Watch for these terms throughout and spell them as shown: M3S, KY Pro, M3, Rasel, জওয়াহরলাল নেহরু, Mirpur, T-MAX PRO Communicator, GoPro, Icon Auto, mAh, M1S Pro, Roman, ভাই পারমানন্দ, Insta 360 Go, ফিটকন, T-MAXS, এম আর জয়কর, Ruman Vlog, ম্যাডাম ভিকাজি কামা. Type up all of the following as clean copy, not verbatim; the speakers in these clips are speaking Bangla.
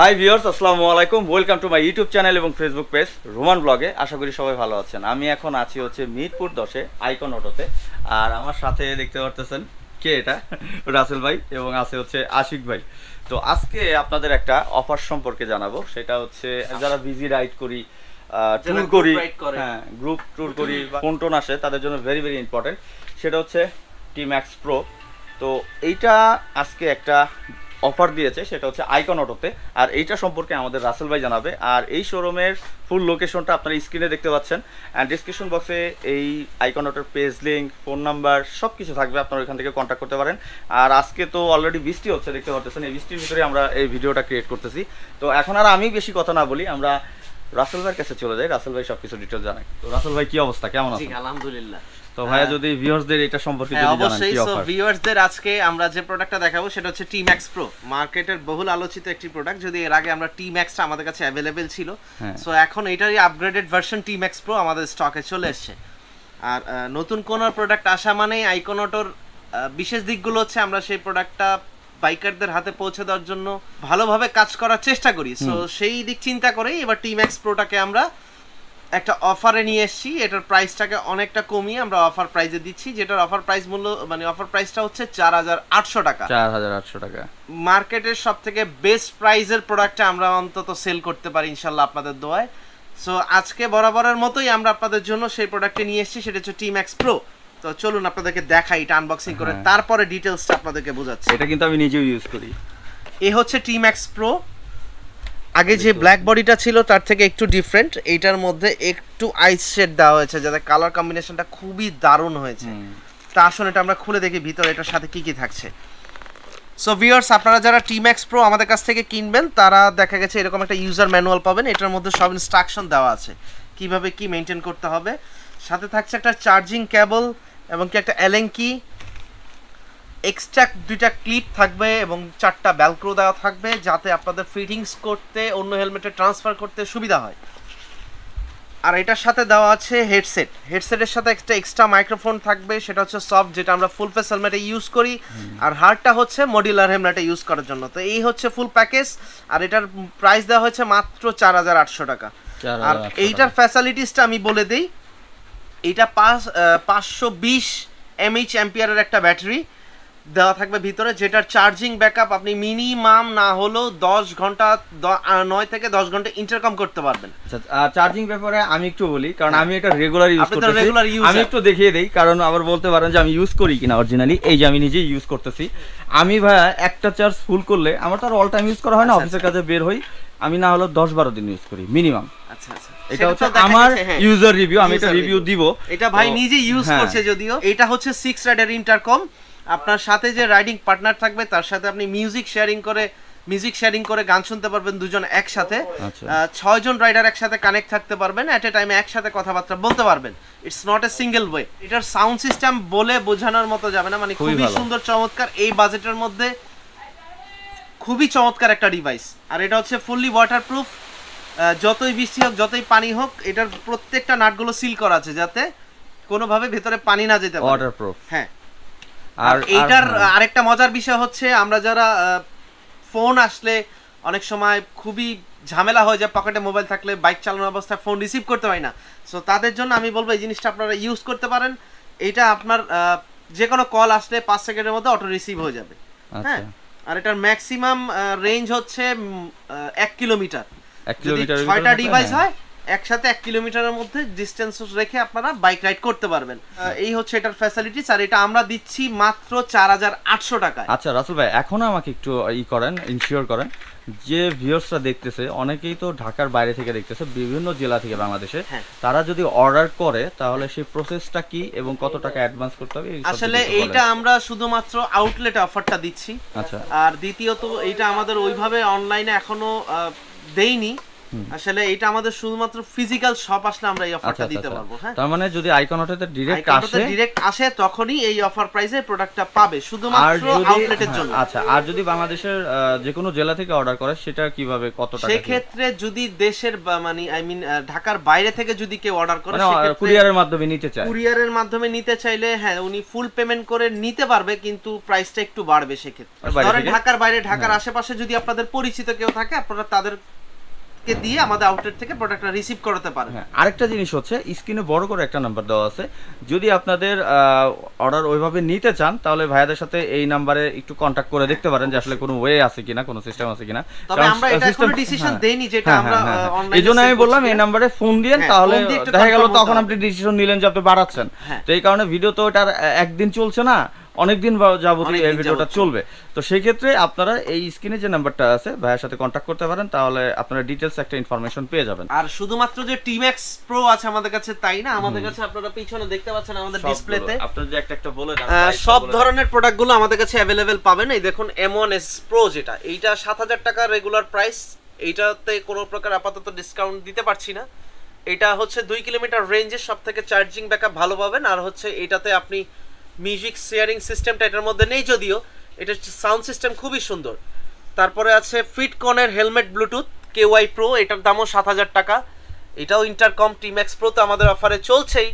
হাই ভিউয়ার্স, আসসালামু আলাইকুম। Welcome to my YouTube channel এবং ফেসবুক পেজ রোমান ব্লগে। আশা করি সবাই ভালো আছেন। আমি এখন আছি হচ্ছে মিরপুর 10-এ আইকন অটোতে। আর আমার সাথে দেখতে পারতেছেন কে, এটা রাসেল ভাই এবং আছে হচ্ছে আশিক ভাই। তো আজকে আপনাদের একটা অফার সম্পর্কে জানাবো, সেটা হচ্ছে যারা বিজি রাইড করি, ট্যুর করি, হ্যাঁ গ্রুপ ট্যুর করি বা ফোন আসে তাদের জন্য ভেরি ভেরি ইম্পর্টেন্ট, সেটা হচ্ছে T-MAX PRO। তো এইটা আজকে একটা অফার দিয়েছে, সেটা হচ্ছে আইকন অটোতে। আর এইটা সম্পর্কে আমাদের রাসেল ভাই জানাবে। আর এই শোরুমের ফুল লোকেশনটা আপনারা স্ক্রিনে দেখতে পাচ্ছেন, অ্যান্ড ডিসক্রিপশন বক্সে এই আইকন অটোর পেজ লিঙ্ক, ফোন নাম্বার সব কিছু থাকবে, আপনারা ওইখান থেকে কন্ট্যাক্ট করতে পারেন। আর আজকে তো অলরেডি বৃষ্টি হচ্ছে, দেখতে পাচ্ছেন এই বৃষ্টির ভিতরে আমরা এই ভিডিওটা ক্রিয়েট করতেছি। তো এখন আর আমি বেশি কথা না বলি, আমরা রাসেল ভাইয়ের কাছে চলে যাই। রাসেল ভাই সবকিছু ডিটেল জানাই। তো রাসেল ভাই কি অবস্থা, কেমন আছেন? আলহামদুলিল্লাহ। তো ভাইয়া যদি ভিউয়ার্সদের এটা সম্পর্কে যদি জানান কি অফার। অবশ্যই ভিউয়ার্সদের আজকে আমরা যে প্রোডাক্টটা দেখাবো সেটা হচ্ছে T-MAX PRO, মার্কেটের বহুল আলোচিত একটি প্রোডাক্ট। যদি এর আগে আমরা T-MAXটা আমাদের কাছে अवेलेबल ছিল, সো এখন এটারই আপগ্রেডেড ভার্সন T-MAX PRO আমাদের স্টকে চলে এসেছে। আর নতুন কোন প্রোডাক্ট আসা মানে আইকন অটোর বিশেষ দিকগুলো হচ্ছে আমরা সেই প্রোডাক্টটা বাইকারদের হাতে পৌঁছে দেওয়ার জন্য ভালোভাবে কাজ করার চেষ্টা করি। সো সেই দিক চিন্তা করেই এবার T-MAX PROটাকে আমরা একটা অফারে নিয়ে এসেছি। এটার প্রাইসটাকে অনেকটা কমিয়ে আমরা অফার প্রাইসে দিচ্ছি, যেটার অফার প্রাইস মূল্য মানে অফার প্রাইসটা হচ্ছে ৪৮০০ টাকা। ৪৮০০ টাকা মার্কেটের সবথেকে বেস্ট প্রাইসের প্রোডাক্টটা আমরা অন্তত সেল করতে পারি ইনশাআল্লাহ আপনাদের দোয়ায়। সো আজকে বরাবরের মতোই আমরা আপনাদের জন্য সেই প্রোডাক্টটা নিয়ে এসেছি, সেটা হচ্ছে T-MAX PRO। তো চলুন আপনাদেরকে দেখাই এটা আনবক্সিং করে, তারপরে ডিটেইলসটা আপনাদেরকে বোঝাচ্ছি। এটা কিন্তু আমি নিজেও ইউজ করি। এ হচ্ছে T-MAX PRO। আগে যে ব্ল্যাক বডিটা ছিল তার থেকে একটু ডিফারেন্ট, এইটার মধ্যে একটু আইস শেড দেওয়া হয়েছে যাতে কালার কম্বিনেশনটা খুবই দারুণ হয়েছে। তা আসুন এটা আমরা খুলে দেখি ভিতরে এটার সাথে কি কি থাকছে। সো ভিউয়ার্স, আপনারা যারা T-MAX PRO আমাদের কাছ থেকে কিনবেন তারা দেখা গেছে এরকম একটা ইউজার ম্যানুয়াল পাবেন, এটার মধ্যে সব ইনস্ট্রাকশন দেওয়া আছে কিভাবে কি মেনটেন করতে হবে। সাথে থাকছে একটা চার্জিং কেবল এবং কি একটা অ্যালেন কি, এক্সট্রা দুইটা ক্লিপ থাকবে এবং চারটা ব্যালক্রো দেওয়া থাকবে যাতে আপনাদের ফিটিংস করতে অন্য হেলমেটে ট্রান্সফার করতে সুবিধা হয়। আর এটার সাথে দেওয়া আছে হেডসেট, হেডসেটের সাথে একটা এক্সট্রা মাইক্রোফোন থাকবে, সেটা হচ্ছে সফট, যেটা আমরা ফুল ফেস হেলমেটে ইউজ করি, আর হার্ডটা হচ্ছে মডিউলার হেলমেটে ইউজ করার জন্য। তো এই হচ্ছে ফুল প্যাকেজ। আর এটার প্রাইস দেওয়া হয়েছে মাত্র ৪৮০০ টাকা। আর এইটার ফ্যাসিলিটিসটা আমি বলে দিই, এটা ৫২০ mAh অ্যাম্পিয়ারের একটা ব্যাটারি দেওয়া থাকবে ভিতরে, যেটার চার্জিং ব্যাকআপ আপনি মিনিমাম না হলেও 10 ঘন্টা 9 থেকে 10 ঘন্টা ইন্টারকম করতে পারবেন। আচ্ছা, চার্জিং ব্যাপারে আমি একটু বলি, কারণ আমি এটা রেগুলার ইউজ করতেছি। আমি একটু দেখিয়ে দেই, কারণ আবার বলতে পারেন যে আমি ইউজ করি কিনা অরিজিনালি। এই যে আমি নিজে ইউজ করতেছি। আমি ভাই একটা চার্জ ফুল করলে, আমার তো আর অল টাইম ইউজ করা হয় না, অফিসের কাজে বের হই, আমি না হলো 10-12 দিন ইউজ করি মিনিমাম। আচ্ছা আচ্ছা, এটা হচ্ছে আমার ইউজার রিভিউ, আমি এটা রিভিউ দিব। এটা ভাই নিজে ইউজ করছে যদিও। এটা হচ্ছে 6 রাইডার ইন্টারকম, আপনার সাথে যে রাইডিং পার্টনার থাকবে তার সাথে আপনি মিউজিক শেয়ারিং করে গান শুনতে পারবেন দুজন একসাথে। 6 জন রাইডার একসাথে কানেক্ট থাকতে পারবেন, এট এ টাইমে একসাথে কথাবার্তা বলতে পারবেন। It's not a single way. এটার সাউন্ড সিস্টেম বলে বোঝানোর মতো যাবে না, মানে খুবই সুন্দর চমৎকার, এই বাজেটের মধ্যে খুবই চমৎকার একটা ডিভাইস। আর এটা হচ্ছে ফুললি ওয়াটারপ্রুফ, যতই বৃষ্টি হোক যতই পানি হোক এটার প্রত্যেকটা নাটগুলো সিল করা আছে যাতে কোনোভাবে ভেতরে পানি না যেতে পারে, ওয়াটারপ্রুফ। হ্যাঁ, আর এটার আরেকটা মজার বিষয় হচ্ছে আমরা যারা ফোন আসলে অনেক সময় খুবই ঝামেলা হয় যে পকেটে মোবাইল থাকলে বাইক চালানোর অবস্থায় ফোন রিসিভ করতে পারি না। সো তাদের জন্য আমি বলবো এই জিনিসটা আপনারা ইউজ করতে পারেন। এটা আপনার যে কোনো কল আসলে 5 সেকেন্ডের মধ্যে অটো রিসিভ হয়ে যাবে। হ্যাঁ, আর এটার ম্যাক্সিমাম রেঞ্জ হচ্ছে 1 কিলোমিটার। যদি 6টা ডিভাইস হয় একসাথে 1 কিলোমিটারের মধ্যে ডিস্টেন্স রেখে আপনারা বাইক রাইড করতে পারবেন। এই হচ্ছে এটার ফ্যাসিলিটিস। আর এটা আমরা দিচ্ছি মাত্র ৪৮০০ টাকায়। আচ্ছা রাসেল ভাই, এখন আমাকে একটু ইনশিওর করেন যে ভিউয়ার্সরা দেখতেছে, অনেকেই তো ঢাকার বাইরে থেকে দেখতেছে, বিভিন্ন জেলা থেকে বাংলাদেশে, তারা যদি অর্ডার করে তাহলে সেই প্রসেসটা কি এবং কত টাকা অ্যাডভান্স করতে হবে? আসলে এইটা আমরা শুধুমাত্র আউটলেট অফারটা দিচ্ছি। আচ্ছা, আর দ্বিতীয়ত এইটা আমাদের ওইভাবে অনলাইনে এখনো দেইনি, আসলে এটা আমাদের শুধুমাত্র ফিজিক্যাল শপ আসলে আমরা এই অফারটা দিতে পারবো। হ্যাঁ, তার মানে যদি আইকন অটোতে ডাইরেক্ট আসে তখনই এই অফার প্রাইসে প্রোডাক্টটা পাবে শুধুমাত্র আউটলেটের জন্য। আচ্ছা, আর যদি বাংলাদেশের যে কোনো জেলা থেকে অর্ডার করে সেটা কিভাবে কত টাকা? সেই ক্ষেত্রে যদি দেশের মানে আই মিন ঢাকার বাইরে থেকে যদি কেউ অর্ডার করে সেটা কুরিয়ারের মাধ্যমে নিতে চায়, কুরিয়ারের মাধ্যমে নিতে চাইলে হ্যাঁ উনি ফুল পেমেন্ট করে নিতে পারবে, কিন্তু প্রাইসটা একটু বাড়বে। সেই ক্ষেত্রে ধরেন ঢাকার বাইরে ঢাকার আশেপাশে যদি আপনাদের পরিচিত কেউ থাকে আপনারা তাদের দিয়ে আমাদের আউটলেট থেকে প্রোডাক্টটা রিসিভ করতে পারেন। আরেকটা জিনিস হচ্ছে স্ক্রিনে বড় করে একটা নাম্বার দেওয়া আছে, যদি আপনাদের অর্ডার ওইভাবে নিতে চান তাহলে ভাইয়াদের সাথে এই নম্বরে একটু কন্টাক্ট করে দেখতে পারেন যে আসলে কোনো ওয়ে আছে কিনা, কোনো সিস্টেম আছে কিনা। তবে আমরা এটা কোনো ডিসিশন দেইনি, যেটা আমরা অনলাইন, এইজন্য আমি বললাম এই নম্বরে ফোন দিবেন, তাহলে দেখা গেল তখন আপনি ডিসিশন নিলেন যে আপনি বাড়াচ্ছেন। তো এই কারণে ভিডিও তো এটা একদিন চলছে না, অনেকদিন যাবতীয় এই ভিডিওটা চলবে। তো সেই ক্ষেত্রে আপনারা এই স্ক্রিনে যে নাম্বারটা আছে ভাইয়ের সাথে কন্টাক্ট করতে পারেন, তাহলে আপনারা ডিটেইলস একটা ইনফরমেশন পেয়ে যাবেন। আর শুধুমাত্র যে T-MAX Pro আছে আমাদের কাছে তাই না, আমাদের কাছে আপনারা পিছনে দেখতে পাচ্ছেন আমাদের ডিসপ্লেতে আপনারা যে একটা একটা বলে দাম সব ধরনের প্রোডাক্টগুলো আমাদের কাছে अवेलेबल পাবেন। এই দেখুন M1S Pro, যেটা এইটা 7000 টাকা রেগুলার প্রাইস, এইটাতে কোনো প্রকার আপাতত ডিসকাউন্ট দিতে পারছি না। এটা হচ্ছে 2 কিলোমিটার রেঞ্জে সবথেকে চার্জিং ব্যাকআপ ভালো পাবেন। আর হচ্ছে এটাতে আপনি মিউজিক শেয়ারিং সিস্টেমটা এটার মধ্যে নেই, যদিও এটার সাউন্ড সিস্টেম খুবই সুন্দর। তারপরে আছে ফিটকনের হেলমেট ব্লুটুথ KY Pro, এটার দামও 7000 টাকা, এটাও ইন্টারকম। T-MAX Pro তো আমাদের অফারে চলছেই,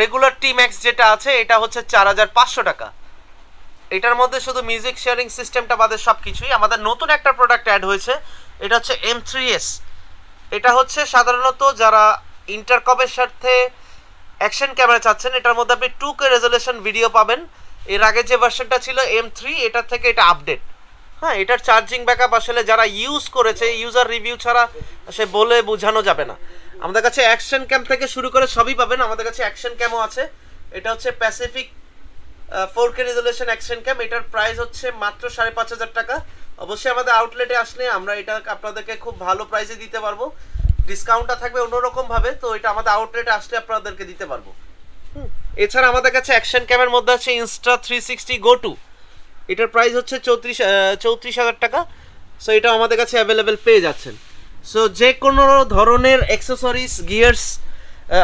রেগুলার T-MAX যেটা আছে এটা হচ্ছে 4500 টাকা, এটার মধ্যে শুধু মিউজিক শেয়ারিং সিস্টেমটা বাদে সব কিছুই। আমাদের নতুন একটা প্রোডাক্ট অ্যাড হয়েছে, এটা হচ্ছে M3S, এটা হচ্ছে সাধারণত যারা ইন্টারকমের সাথে অ্যাকশন ক্যামেরা চাচ্ছেন, এটার মধ্যে আপনি 2K রেজোলিউশন ভিডিও পাবেন। এর আগে যে ভার্সনটা ছিল M3, এটার থেকে এটা আপডেট। হ্যাঁ, এটার চার্জিং ব্যাকআপ আসলে যারা ইউজ করেছে, ইউজার রিভিউ ছাড়া সে বলে বোঝানো যাবে না। আমাদের কাছে অ্যাকশন ক্যাম থেকে শুরু করে সবই পাবেন, আমাদের কাছে অ্যাকশন ক্যামও আছে। এটা হচ্ছে Pacific 4K resolution action cam, এটার প্রাইস হচ্ছে মাত্র 5500 টাকা। অবশ্যই আমাদের আউটলেটে আসলে আমরা এটা আপনাদেরকে খুব ভালো প্রাইসে দিতে পারবো, ডিসকাউন্টটা থাকবে অন্যরকম ভাবে, তো এটা আমাদের আউটলেটে আসলে আপনাদেরকে দিতে পারবো। এছাড়া আমাদের কাছে অ্যাকশন ক্যামের মধ্যে আছে Insta 360 Go, এটার প্রাইস হচ্ছে 34000 টাকা। সো এটা আমাদের কাছে অ্যাভেলেবেল পেয়ে যাচ্ছেন। সো যে কোনো ধরনের অ্যাক্সেসরিজ, গিয়ার্স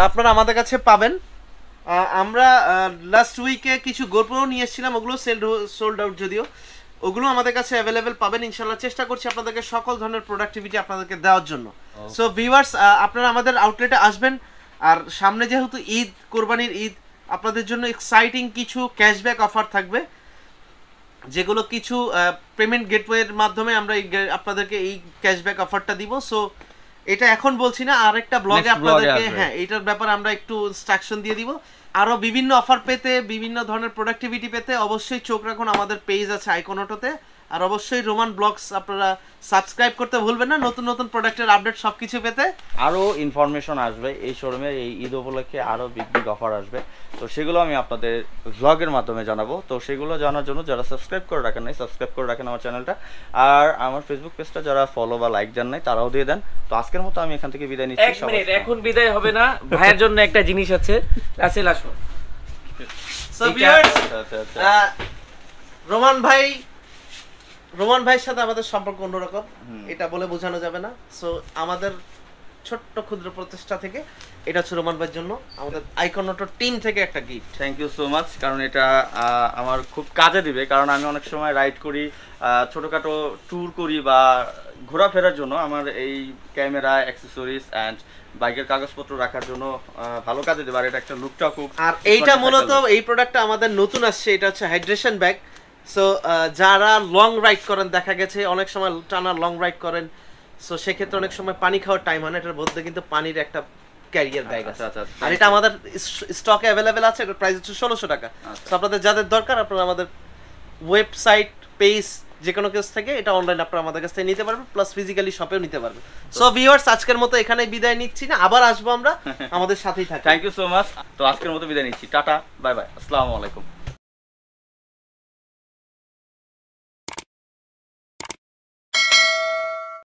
আপনারা আমাদের কাছে পাবেন। আমরা লাস্ট উইকে কিছু GoPro নিয়ে এসেছিলাম, ওগুলো সোল্ড আউট, যদিও ওগুলো আমাদের কাছে অ্যাভেলেবেল পাবেন ইনশাআল্লাহ। চেষ্টা করছি আপনাদেরকে সকল ধরনের প্রোডাক্টিভিটি আপনাদেরকে দেওয়ার জন্য। সো ভিউয়ার্স, আপনারা আমাদের আউটলেটে আসবেন। আর সামনে যেহেতু ঈদ, কোরবানির ঈদ, আপনাদের জন্য এক্সাইটিং কিছু ক্যাশব্যাক অফার থাকবে, যেগুলো কিছু পেমেন্ট গেটওয়ের মাধ্যমে আমরা আপনাদেরকে এই ক্যাশব্যাক অফারটা দিব। সো এটা এখন বলছি না, আরেকটা ব্লগে আপনাদেরকে হ্যাঁ এটার ব্যাপারে আমরা একটু ইনস্ট্রাকশন দিয়ে দিব। আরও বিভিন্ন অফার পেতে, বিভিন্ন ধরনের প্রোডাক্টিভিটি পেতে অবশ্যই চোখ রাখুন, আমাদের পেজ আছে আইকন অটোতে। আর অবশ্যই রোমান ব্লগস আপনারা সাবস্ক্রাইব করতে ভুলবেন না, নতুন নতুন প্রোডাক্টের আপডেট সবকিছু পেতে। আরও ইনফরমেশন আসবে এই শোরুমে, এই ঈদ উপলক্ষে আরও বিগ বিগ অফার আসবে, তো সেগুলো আমি আপনাদের ব্লগের মাধ্যমে জানাবো। তো সেগুলো জানার জন্য যারা সাবস্ক্রাইব করে রাখেন নাই, সাবস্ক্রাইব করে রাখেন আমার চ্যানেলটা। আর আমার ফেসবুক পেজটা যারা ফলো বা লাইক দেন নাই তারাও দিয়ে দেন। তো আজকের মতো আমি এখান থেকে বিদায় নিচ্ছি। 1 মিনিট, এখন বিদায় হবে না, ভাইয়ের জন্য একটা জিনিস আছে। রাসেল আসো। সো ভিউয়ার্স, রোমান ভাইয়ের সাথে আমাদের সম্পর্ক অন্যরকম, এটা বলে বোঝানো যাবে না। সো আমাদের ছোট্ট ক্ষুদ্র প্রচেষ্টা থেকে এটা হচ্ছে রোমান ভাইয়ের জন্য আমাদের আইকন অটো টিম থেকে একটা gift. Thank you so much, কারণ এটা আমার খুব কাজে দিবে। কারণ আমি অনেক সময় রাইড করি, ছোটোখাটো ট্যুর করি বা ঘোরাফেরার জন্য আমার এই ক্যামেরা, অ্যাক্সেসরিজ অ্যান্ড বাইকের কাগজপত্র রাখার জন্য ভালো কাজে দেবে। আর এটা একটা লুকটা খুব, আর এইটা মূলত এই প্রোডাক্টটা আমাদের নতুন আসছে, এটা হচ্ছে হাইড্রেশন ব্যাগ। সো যারা লং রাইড করেন, দেখা গেছে অনেক সময় টানা লং রাইড করেন, সো সেক্ষেত্রে অনেক সময় পানি খাওয়ার টাইম হয় না, এটার মধ্যে কিন্তু পানির একটা ক্যারিয়ার ব্যাগ আছে। আর এটা আমাদের স্টকে অ্যাভেলেবেল আছে, এটার প্রাইস হচ্ছে 1600 টাকা। সো আপনাদের যাদের দরকার, আপনারা আমাদের ওয়েবসাইট, পেজ, যে কোনো কেস থেকে এটা অনলাইন আপনারা আমাদের কাছ থেকে নিতে পারবেন, প্লাস ফিজিক্যালি শপেও নিতে পারবেন। সো ভিউয়ার্স, আজকের মতো এখানে বিদায় নিচ্ছি না, আবার আসবো আমরা, আমাদের সাথেই থাকুন। Thank you so much. তো আজকের মতো বিদায় নিচ্ছি, টাটা, বাই বাই, আসসালামু আলাইকুম।